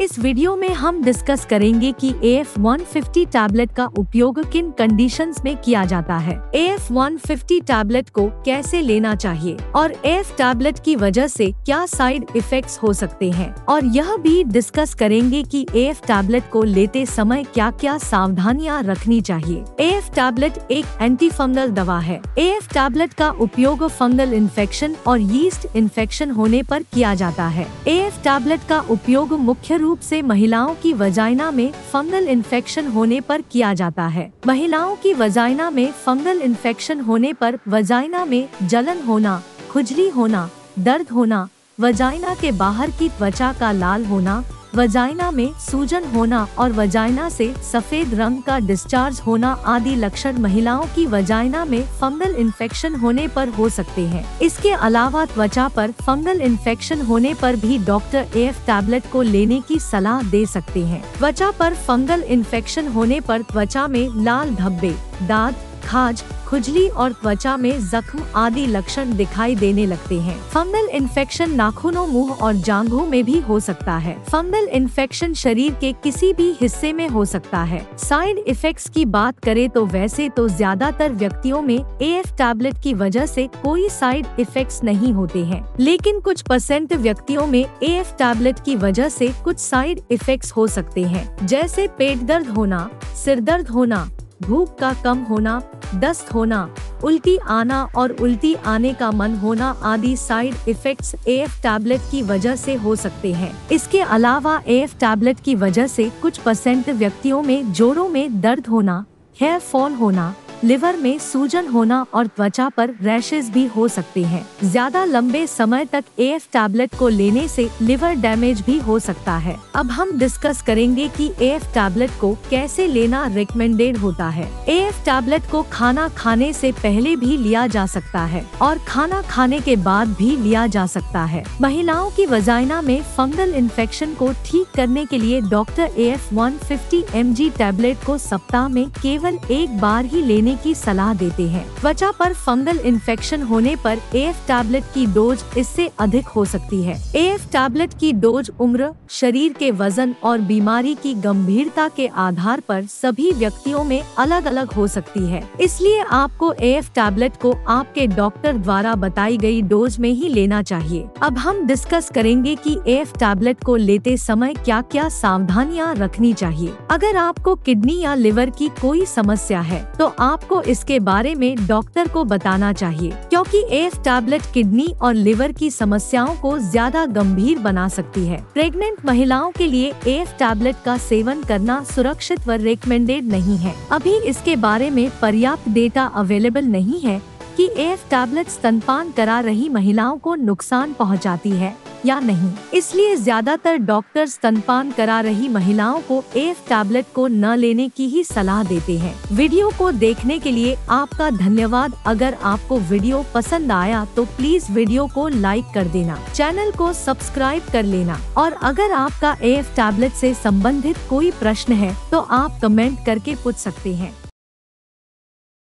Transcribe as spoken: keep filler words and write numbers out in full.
इस वीडियो में हम डिस्कस करेंगे कि A F one fifty tablet का उपयोग किन कंडीशंस में किया जाता है, A F one fifty tablet को कैसे लेना चाहिए और ए एफ टैबलेट की वजह से क्या साइड इफेक्ट्स हो सकते हैं। और यह भी डिस्कस करेंगे कि ए एफ टैबलेट को लेते समय क्या क्या सावधानियां रखनी चाहिए। ए एफ टैबलेट एक एंटी फंगल दवा है। ए एफ टैबलेट का उपयोग फंगल इन्फेक्शन और यीस्ट इन्फेक्शन होने पर किया जाता है। ए एफ टैबलेट का उपयोग मुख्य रूप से महिलाओं की वजाइना में फंगल इन्फेक्शन होने पर किया जाता है। महिलाओं की वजाइना में फंगल इन्फेक्शन होने पर वजाइना में जलन होना, खुजली होना, दर्द होना, वजाइना के बाहर की त्वचा का लाल होना, वजाइना में सूजन होना और वजाइना से सफेद रंग का डिस्चार्ज होना आदि लक्षण महिलाओं की वजाइना में फंगल इन्फेक्शन होने पर हो सकते हैं। इसके अलावा त्वचा पर फंगल इन्फेक्शन होने पर भी डॉक्टर ए एफ टैबलेट को लेने की सलाह दे सकते हैं। त्वचा पर फंगल इन्फेक्शन होने पर त्वचा में लाल धब्बे, दाग, खाज, खुजली और त्वचा में जख्म आदि लक्षण दिखाई देने लगते हैं। फंगल इन्फेक्शन नाखूनों, मुंह और जांघों में भी हो सकता है। फंगल इन्फेक्शन शरीर के किसी भी हिस्से में हो सकता है। साइड इफेक्ट्स की बात करें तो वैसे तो ज्यादातर व्यक्तियों में ए एफ टैबलेट की वजह से कोई साइड इफेक्ट्स नहीं होते हैं, लेकिन कुछ परसेंट व्यक्तियों में ए एफ टैबलेट की वजह से कुछ साइड इफेक्ट्स हो सकते हैं, जैसे पेट दर्द होना, सिर दर्द होना, भूख का कम होना, दस्त होना, उल्टी आना और उल्टी आने का मन होना आदि side effects A F tablet की वजह से हो सकते हैं। इसके अलावा ए एफ टैबलेट की वजह से कुछ परसेंट व्यक्तियों में जोड़ों में दर्द होना, हेयर फॉल होना, लिवर में सूजन होना और त्वचा पर रैशेस भी हो सकते हैं। ज्यादा लंबे समय तक ए एफ टैबलेट को लेने से लिवर डैमेज भी हो सकता है। अब हम डिस्कस करेंगे कि ए एफ टैबलेट को कैसे लेना रिकमेंडेड होता है। ए एफ टैबलेट को खाना खाने से पहले भी लिया जा सकता है और खाना खाने के बाद भी लिया जा सकता है। महिलाओं की वजाइना में फंगल इन्फेक्शन को ठीक करने के लिए doctor A F one fifty M G tablet को सप्ताह में केवल एक बार ही लेने की सलाह देते हैं। त्वचा पर फंगल इन्फेक्शन होने पर ए एफ टैबलेट की डोज इससे अधिक हो सकती है। ए एफ टैबलेट की डोज उम्र, शरीर के वजन और बीमारी की गंभीरता के आधार पर सभी व्यक्तियों में अलग अलग हो सकती है, इसलिए आपको ए एफ टैबलेट को आपके डॉक्टर द्वारा बताई गई डोज में ही लेना चाहिए। अब हम डिस्कस करेंगे कि ए एफ टैबलेट को लेते समय क्या क्या सावधानियाँ रखनी चाहिए। अगर आपको किडनी या लिवर की कोई समस्या है तो आप आपको इसके बारे में डॉक्टर को बताना चाहिए, क्योंकि ए एफ टैबलेट किडनी और लिवर की समस्याओं को ज्यादा गंभीर बना सकती है। प्रेग्नेंट महिलाओं के लिए ए एफ टैबलेट का सेवन करना सुरक्षित व रिकमेंडेड नहीं है। अभी इसके बारे में पर्याप्त डेटा अवेलेबल नहीं है कि ए एफ टैबलेट स्तनपान करा रही महिलाओं को नुकसान पहुंचाती है या नहीं, इसलिए ज्यादातर डॉक्टर स्तनपान करा रही महिलाओं को ए एफ टैबलेट को न लेने की ही सलाह देते हैं। वीडियो को देखने के लिए आपका धन्यवाद। अगर आपको वीडियो पसंद आया तो प्लीज वीडियो को लाइक कर देना, चैनल को सब्सक्राइब कर लेना और अगर आपका ए एफ टैबलेट से संबंधित कोई प्रश्न है तो आप कमेंट करके पूछ सकते हैं।